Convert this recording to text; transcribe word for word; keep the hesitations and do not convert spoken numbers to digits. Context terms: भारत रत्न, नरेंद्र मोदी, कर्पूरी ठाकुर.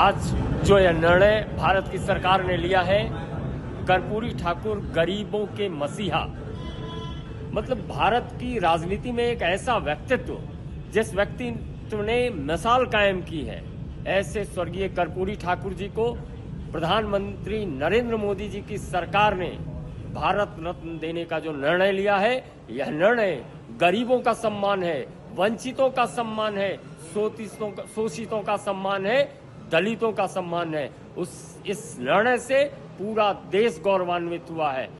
आज जो यह निर्णय भारत की सरकार ने लिया है, कर्पूरी ठाकुर गरीबों के मसीहा, मतलब भारत की राजनीति में एक ऐसा व्यक्तित्व, जिस व्यक्तित्व ने मिसाल कायम की है, ऐसे स्वर्गीय कर्पूरी ठाकुर जी को प्रधानमंत्री नरेंद्र मोदी जी की सरकार ने भारत रत्न देने का जो निर्णय लिया है, यह निर्णय गरीबों का सम्मान है, वंचितों का सम्मान है, शोषितों का सम्मान है, दलितों का सम्मान है। उस इस निर्णय से पूरा देश गौरवान्वित हुआ है।